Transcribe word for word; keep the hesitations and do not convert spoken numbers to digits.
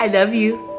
I love you.